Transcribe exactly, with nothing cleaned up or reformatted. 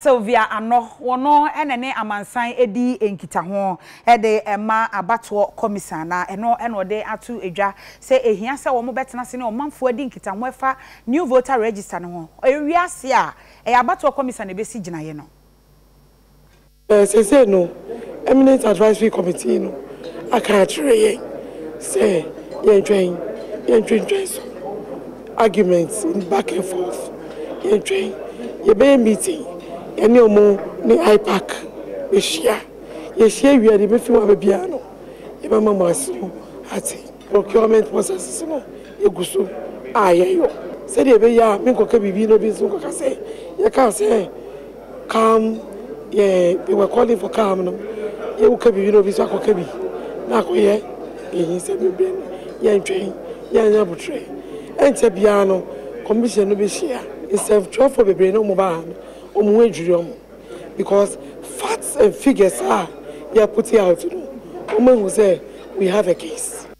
Sylvia ano wono enene amansan edi enkita ho e de ema abato commissioner na eno eno de atu edwa se ehia se wo mo betena se ne o manfo edi enkita ho efa new voter register no ho ewiase a e abato commissioner be si ginaye no eh se se no eminent advisory committee no aka treye se ye twen ye twen so arguments in back and forth ye twen ye be meeting any omo ni ipack e share e share we are be fi wa be bia no e ba mama asu ati procurement process no e gusu ayeyo se de be ya mi ko ka bibi no bi so ko ka say e ka say come yeah they were calling for calm no e wo ka bibi no bi so ko ka bi na ko ye e yin se bi be ya ntwe ya ya butre en te bia no commission no be share instead of twelve for be no mo ba because facts and figures are they are putting out. We have a case.